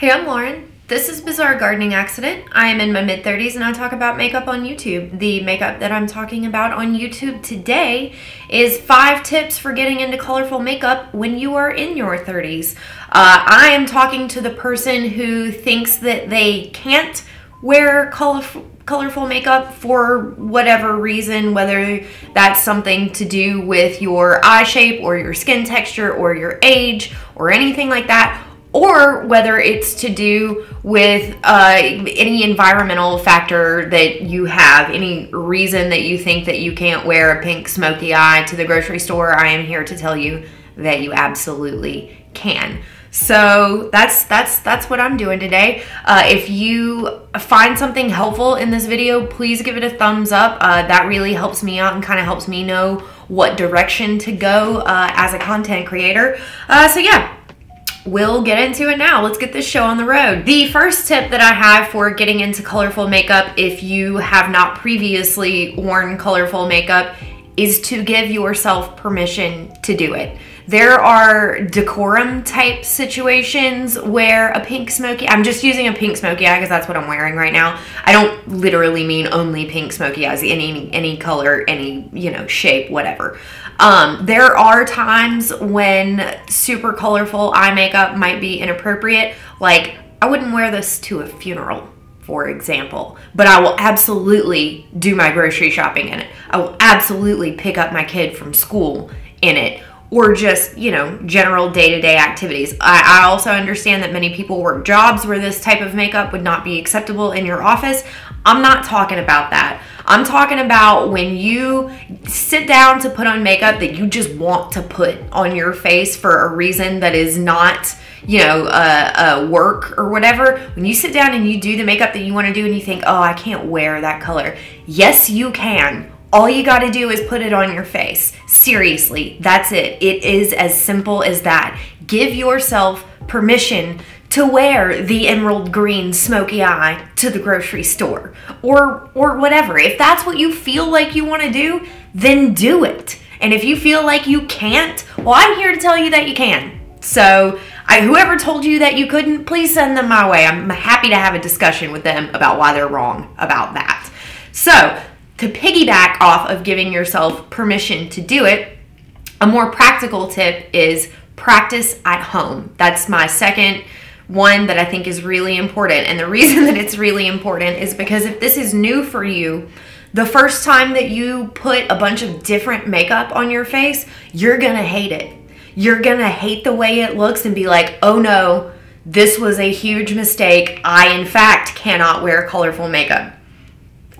Hey, I'm Lauren. This is Bizarre Gardening Accident. I am in my mid-30s and I talk about makeup on YouTube. The makeup that I'm talking about on YouTube today is 5 tips for getting into colorful makeup when you are in your 30s. I am talking to the person who thinks that they can't wear colorful makeup for whatever reason, whether that's something to do with your eye shape or your skin texture or your age or anything like that, or whether it's to do with any environmental factor that you have, any reason that you think that you can't wear a pink smoky eye to the grocery store. I am here to tell you that you absolutely can. So that's what I'm doing today. If you find something helpful in this video, please give it a thumbs up. That really helps me out and kind of helps me know what direction to go as a content creator. So yeah, we'll get into it now. Let's get this show on the road. The first tip that I have for getting into colorful makeup, if you have not previously worn colorful makeup, is to give yourself permission to do it. There are decorum type situations where a pink smoky, I'm just using a pink smoky eye because that's what I'm wearing right now. I don't literally mean only pink smoky eyes, any color, any, you know, shape, whatever. There are times when super colorful eye makeup might be inappropriate. Like, I wouldn't wear this to a funeral, for example, but I will absolutely do my grocery shopping in it. I will absolutely pick up my kid from school in it, or just, you know, general day-to-day activities. I also understand that many people work jobs where this type of makeup would not be acceptable in your office. I'm not talking about that. I'm talking about when you sit down to put on makeup that you just want to put on your face for a reason that is not, you know, work or whatever. When you sit down and you do the makeup that you want to do and you think, oh, I can't wear that color. Yes, you can. All you got to do is put it on your face. Seriously, that's it. It is as simple as that. Give yourself permission to wear the emerald green smoky eye to the grocery store or whatever. If that's what you feel like you want to do, then do it. And if you feel like you can't, well, I'm here to tell you that you can. So whoever told you that you couldn't, please send them my way. I'm happy to have a discussion with them about why they're wrong about that. So, to piggyback off of giving yourself permission to do it, a more practical tip is practice at home. That's my second one that I think is really important. And the reason that it's really important is because if this is new for you, the first time that you put a bunch of different makeup on your face, you're gonna hate it. You're gonna hate the way it looks and be like, oh no, this was a huge mistake. I, in fact, cannot wear colorful makeup.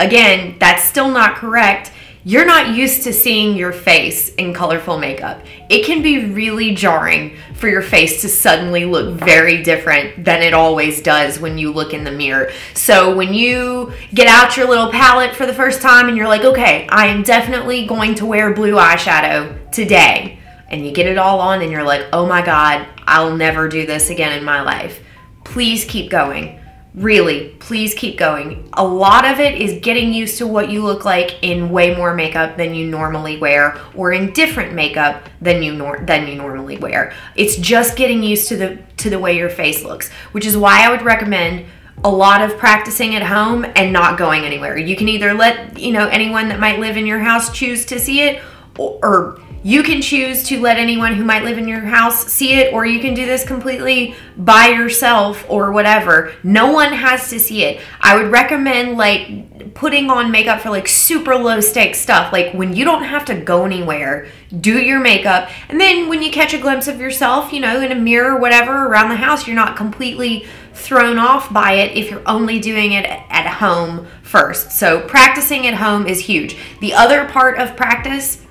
Again, that's still not correct. You're not used to seeing your face in colorful makeup. It can be really jarring for your face to suddenly look very different than it always does when you look in the mirror. So when you get out your little palette for the first time and you're like, okay, I am definitely going to wear blue eyeshadow today. And you get it all on and you're like, oh my God, I'll never do this again in my life. Please keep going. Really, please keep going. A lot of it is getting used to what you look like in way more makeup than you normally wear, or in different makeup than you normally wear. It's just getting used to the way your face looks, which is why I would recommend a lot of practicing at home and not going anywhere. You can either let, you know, anyone that might live in your house choose to see it, or you can choose to let anyone who might live in your house see it, or you can do this completely by yourself or whatever. No one has to see it. I would recommend like putting on makeup for like super low stakes stuff, like when you don't have to go anywhere, do your makeup. And then when you catch a glimpse of yourself, you know, in a mirror or whatever around the house, you're not completely thrown off by it if you're only doing it at home first. So practicing at home is huge. The other part of practice,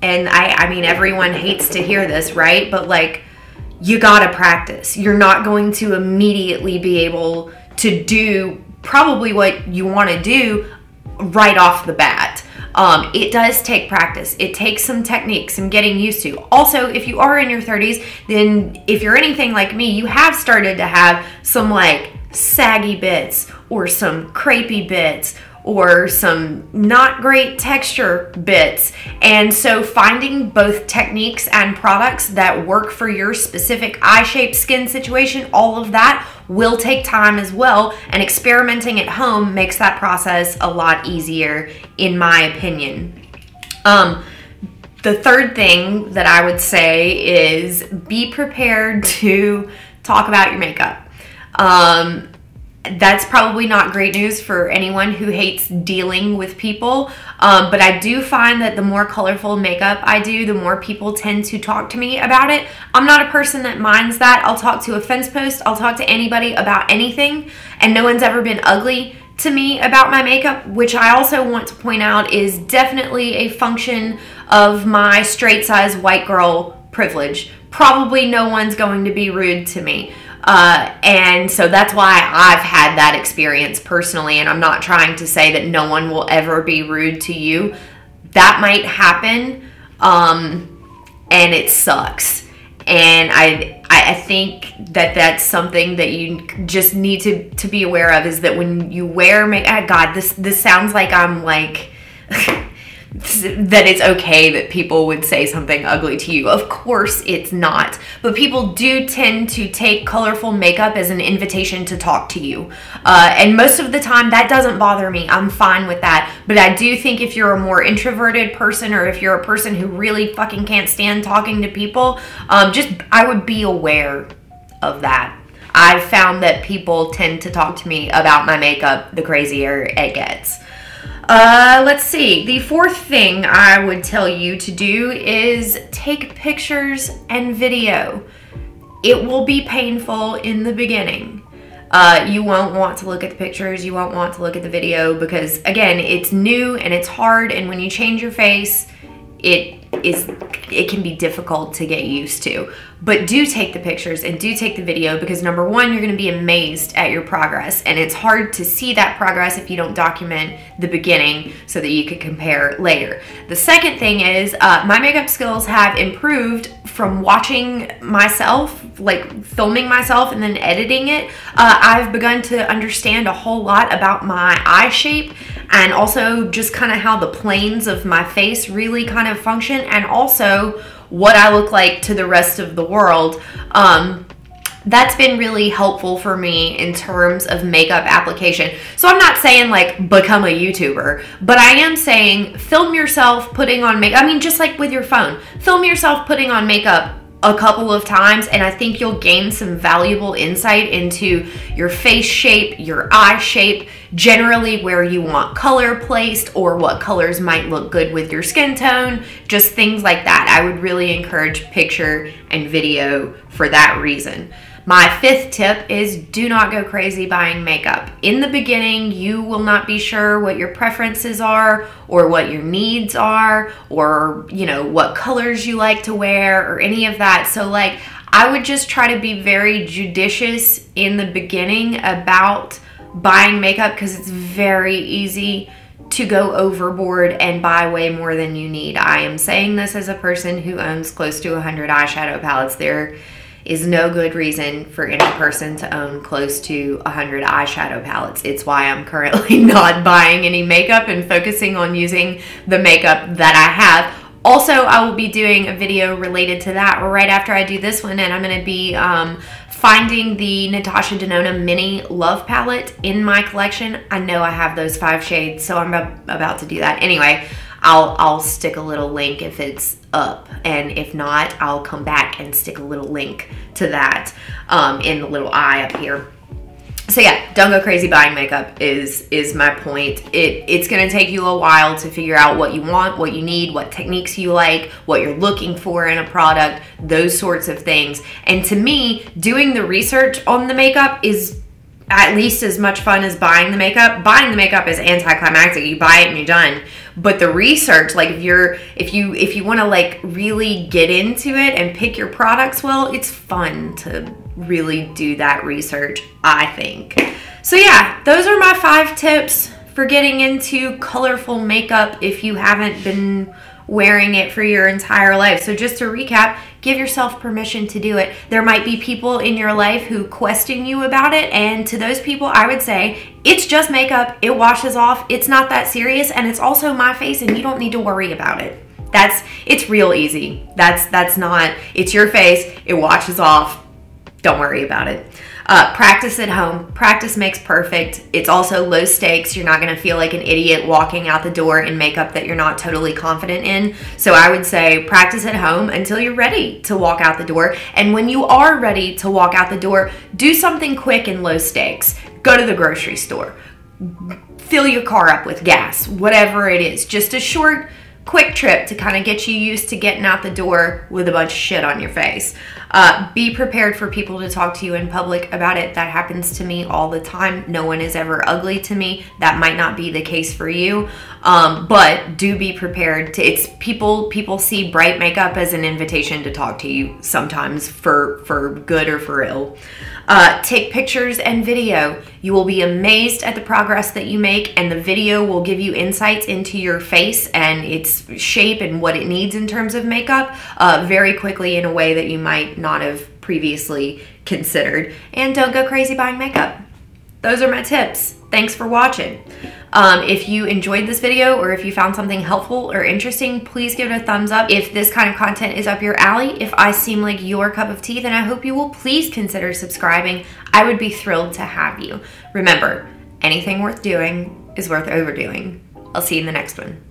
and I mean, everyone hates to hear this, right? But like, you gotta practice. You're not going to immediately be able to do probably what you wanna do right off the bat. It does take practice. It takes some techniques, some getting used to. Also, if you are in your 30s, then if you're anything like me, you have started to have some like saggy bits or some crepey bits or some not great texture bits. And so finding both techniques and products that work for your specific eye-shaped skin situation, all of that will take time as well, and experimenting at home makes that process a lot easier, in my opinion. The third thing that I would say is be prepared to talk about your makeup. That's probably not great news for anyone who hates dealing with people, but I do find that the more colorful makeup I do, the more people tend to talk to me about it. I'm not a person that minds that. I'll talk to a fence post, I'll talk to anybody about anything, and no one's ever been ugly to me about my makeup, which I also want to point out is definitely a function of my straight size white girl privilege. Probably no one's going to be rude to me. And so that's why I've had that experience personally, and I'm not trying to say that no one will ever be rude to you. That might happen, and it sucks. And I think that that's something that you just need to be aware of, is that when you wear makeup, God, this sounds like I'm like, that it's okay that people would say something ugly to you. Of course it's not. But people do tend to take colorful makeup as an invitation to talk to you. And most of the time that doesn't bother me. I'm fine with that. But I do think if you're a more introverted person, or if you're a person who really fucking can't stand talking to people, I would be aware of that. I've found that people tend to talk to me about my makeup the crazier it gets. Let's see. The fourth thing I would tell you to do is take pictures and video. It will be painful in the beginning. You won't want to look at the pictures, you won't want to look at the video, because again, it's new and it's hard, and when you change your face, it can be difficult to get used to. But do take the pictures and do take the video, because number one, you're going to be amazed at your progress, and it's hard to see that progress if you don't document the beginning so that you can compare later. The second thing is my makeup skills have improved from watching myself, like filming myself and then editing it. I've begun to understand a whole lot about my eye shape, and also just kind of how the planes of my face really kind of function, and also what I look like to the rest of the world. That's been really helpful for me in terms of makeup application. So I'm not saying like become a YouTuber, but I am saying film yourself putting on makeup. I mean, just like with your phone, film yourself putting on makeup a couple of times, and I think you'll gain some valuable insight into your face shape, your eye shape, generally where you want color placed, or what colors might look good with your skin tone, just things like that. I would really encourage picture and video for that reason. My fifth tip is do not go crazy buying makeup. In the beginning, you will not be sure what your preferences are, or what your needs are, or you know, what colors you like to wear, or any of that. So like, I would just try to be very judicious in the beginning about buying makeup, because it's very easy to go overboard and buy way more than you need. I am saying this as a person who owns close to 100 eyeshadow palettes. There is no good reason for any person to own close to 100 eyeshadow palettes. It's why I'm currently not buying any makeup and focusing on using the makeup that I have. Also, I will be doing a video related to that right after I do this one, and I'm gonna be finding the Natasha Denona Mini Love Palette in my collection. I know I have those 5 shades, so I'm about to do that. Anyway, I'll stick a little link if it's up, and if not, I'll come back and stick a little link to that in the little eye up here. So yeah, don't go crazy buying makeup is my point. It's gonna take you a while to figure out what you want, what you need, what techniques you like, what you're looking for in a product, those sorts of things. And to me, doing the research on the makeup is at least as much fun as buying the makeup. Buying the makeup is anticlimactic. You buy it and you're done. But the research, like if you want to like really get into it and pick your products well, it's fun to really do that research, I think. So yeah, those are my 5 tips for getting into colorful makeup if you haven't been wearing it for your entire life. So just to recap, give yourself permission to do it. There might be people in your life who question you about it, and to those people I would say, it's just makeup, it washes off, it's not that serious, and it's also my face and you don't need to worry about it. It's real easy. It's your face, it washes off, don't worry about it. Practice at home. Practice makes perfect. It's also low stakes. You're not going to feel like an idiot walking out the door in makeup that you're not totally confident in. So I would say practice at home until you're ready to walk out the door. And when you are ready to walk out the door, do something quick and low stakes. Go to the grocery store. Fill your car up with gas. Whatever it is. Just a short, quick trip to kind of get you used to getting out the door with a bunch of shit on your face. Be prepared for people to talk to you in public about it. That happens to me all the time. No one is ever ugly to me. That might not be the case for you, but do be prepared to. People see bright makeup as an invitation to talk to you sometimes for good or for ill. Take pictures and video. You will be amazed at the progress that you make, and the video will give you insights into your face and its shape and what it needs in terms of makeup very quickly in a way that you might not have previously considered. And don't go crazy buying makeup. Those are my tips. Thanks for watching. If you enjoyed this video or if you found something helpful or interesting, please give it a thumbs up. If this kind of content is up your alley, if I seem like your cup of tea, then I hope you will please consider subscribing. I would be thrilled to have you. Remember, anything worth doing is worth overdoing. I'll see you in the next one.